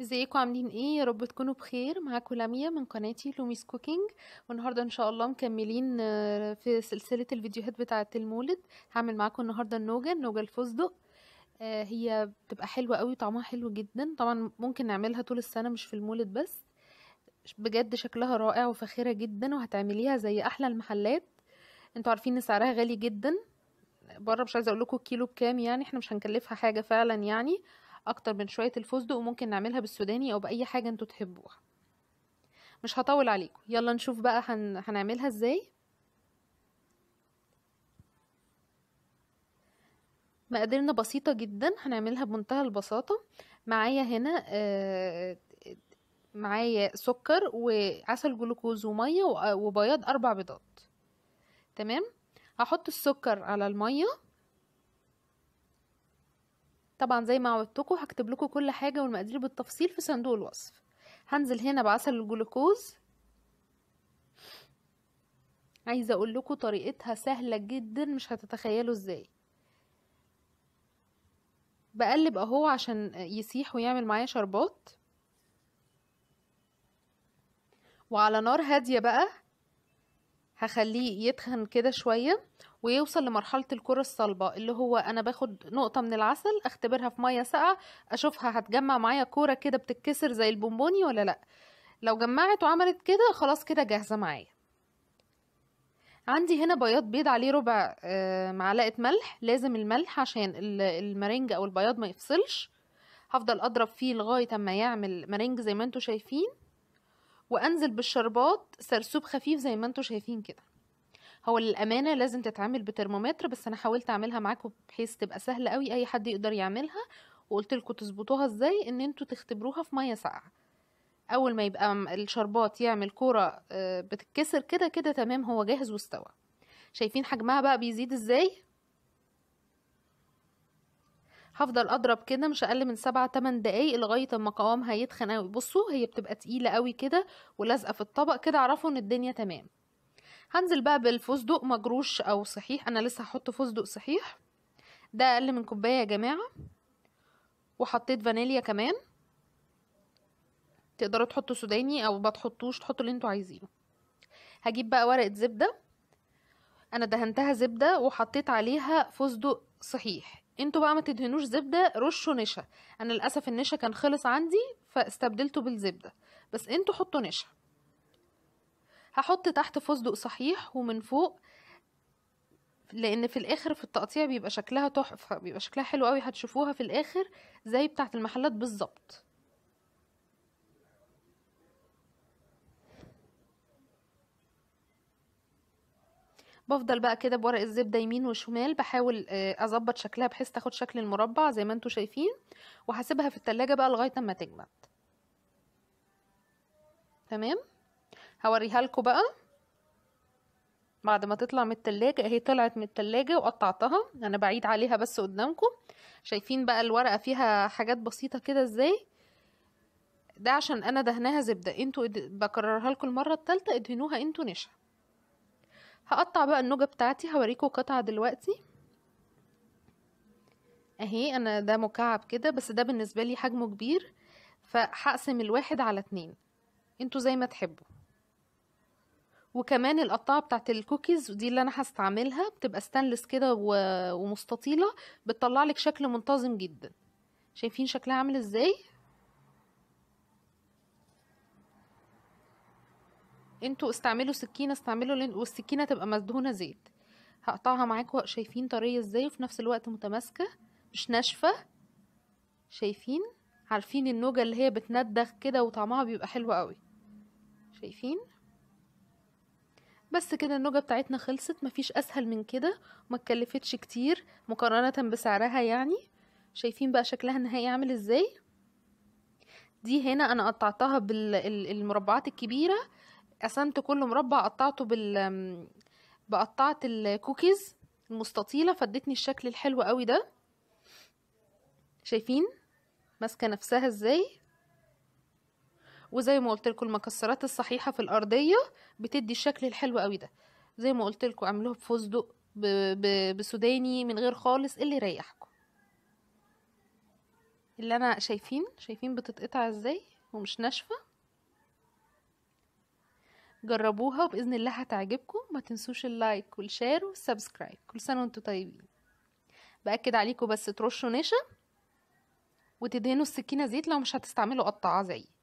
ازيكم عاملين ايه؟ يا رب تكونوا بخير. معاكم لميا من قناتي لوميس كوكينج، والنهارده ان شاء الله مكملين في سلسله الفيديوهات بتاعه المولد. هعمل معاكم النهارده النوجه الفستق. هي بتبقى حلوه قوي، طعمها حلو جدا. طبعا ممكن نعملها طول السنه مش في المولد بس، بجد شكلها رائع وفاخره جدا، وهتعمليها زي احلى المحلات. انتوا عارفين ان سعرها غالي جدا بره، مش عايزه اقول لكم الكيلو بكام، يعني احنا مش هنكلفها حاجه فعلا، يعني اكتر من شويه الفستق، وممكن نعملها بالسوداني او باي حاجه انتوا تحبوها. مش هطول عليكم، يلا نشوف بقى هنعملها ازاي. مقاديرنا بسيطه جدا، هنعملها بمنتهى البساطه. معايا هنا معايا سكر وعسل جلوكوز وميه وبياض، 4 بيضات. تمام، هحط السكر على الميه. طبعا زي ما عودتكم هكتب لكم كل حاجه والمقادير بالتفصيل في صندوق الوصف. هنزل هنا بعسل الجلوكوز، عايزه اقول لكم طريقتها سهله جدا مش هتتخيلوا ازاي. بقلب اهو عشان يسيح ويعمل معايا شربات، وعلى نار هاديه بقى هخليه يتخن كده شويه ويوصل لمرحله الكره الصلبه، اللي هو انا باخد نقطه من العسل اختبرها في ميه ساقعه اشوفها هتجمع معايا كوره كده بتتكسر زي البونبوني ولا لا. لو جمعت وعملت كده خلاص كده جاهزه معايا. عندي هنا بيض عليه 4 معلقه ملح، لازم الملح عشان المارنج او البياض ما يفصلش. هفضل اضرب فيه لغايه اما يعمل مارنج زي ما انتم شايفين، وانزل بالشربات سرسوب خفيف زي ما انتم شايفين كده. هو للامانه لازم تتعمل بترمومتر، بس انا حاولت اعملها معاكم بحيث تبقى سهله قوي اي حد يقدر يعملها، وقلت لكم تظبطوها ازاي ان انتوا تختبروها في ميه ساقعه. اول ما يبقى الشربات يعمل كوره بتتكسر كده كده تمام، هو جاهز واستوى. شايفين حجمها بقى بيزيد ازاي؟ هفضل اضرب كده مش اقل من 7 8 دقايق لغايه اما قوامها يتخن قوي. بصوا هي بتبقى تقيله قوي كده ولازقه في الطبق كده، اعرفوا ان الدنيا تمام. هنزل بقى بالفستق مجروش او صحيح، انا لسه هحط فستق صحيح، ده اقل من كوبايه يا جماعه. وحطيت فانيليا كمان، تقدروا تحطوا سوداني او ما تحطوش، تحطوا اللي انتوا عايزينه. هجيب بقى ورقه زبده، انا دهنتها زبده وحطيت عليها فستق صحيح. انتوا بقى ما تدهنوش زبده، رشوا نشا. انا للاسف النشا كان خلص عندي فاستبدلته بالزبده، بس انتوا حطوا نشا. هحط تحت فستق صحيح ومن فوق، لان في الاخر في التقطيع بيبقى شكلها تحفه، بيبقى شكلها حلو قوي، هتشوفوها في الاخر زي بتاعه المحلات بالظبط. بفضل بقى كده بورق الزبده يمين وشمال، بحاول اظبط شكلها بحيث تاخد شكل المربع زي ما انتوا شايفين، وهسيبها في التلاجة بقى لغايه اما تجمد. تمام، هوريها لكم بقى بعد ما تطلع من التلاجة. اهي طلعت من التلاجة وقطعتها، انا بعيد عليها بس قدامكم. شايفين بقى الورقه فيها حاجات بسيطه كده ازاي؟ ده عشان انا دهناها زبده، انتوا بكررها لكم المره الثالثه ادهنوها انتوا نشا. هقطع بقى النوجه بتاعتي، هوريكم قطعه دلوقتي اهي. انا ده مكعب كده، بس ده بالنسبه لي حجمه كبير فهقسم الواحد على 2، انتوا زي ما تحبوا. وكمان القطعه بتاعت الكوكيز دي اللي انا هستعملها بتبقى ستانلس كده ومستطيله، بتطلع لك شكل منتظم جدا. شايفين شكلها عامل ازاي؟ انتوا استعملوا سكينه، استعملوا والسكينه تبقى مدهونه زيت. هقطعها معاكم، شايفين طريه ازاي وفي نفس الوقت متماسكه مش ناشفه. شايفين؟ عارفين النوجه اللي هي بتندخ كده وطعمها بيبقى حلو قوي. شايفين؟ بس كده النوجه بتاعتنا خلصت، مفيش اسهل من كده وما اتكلفتش كتير مقارنه بسعرها يعني. شايفين بقى شكلها النهائي عامل ازاي؟ دي هنا انا قطعتها بالمربعات الكبيره، قسمت كل مربع قطعته بقطعه الكوكيز المستطيله، فادتني الشكل الحلو قوي ده. شايفين ماسكه نفسها ازاي؟ وزي ما قلت لكم المكسرات الصحيحه في الارضيه بتدي الشكل الحلو قوي ده. زي ما قلت لكم اعملوه بفستق بسوداني من غير خالص، اللي يريحكم. اللي انا شايفين بتتقطع ازاي ومش ناشفه. جربوها وباذن الله هتعجبكم. ما تنسوش اللايك والشير والسبسكرايب. كل سنه وانتم طيبين. باكد عليكم بس ترشوا نشا وتدهنوا السكينه زيت لو مش هتستعملوا قطاعه زيي.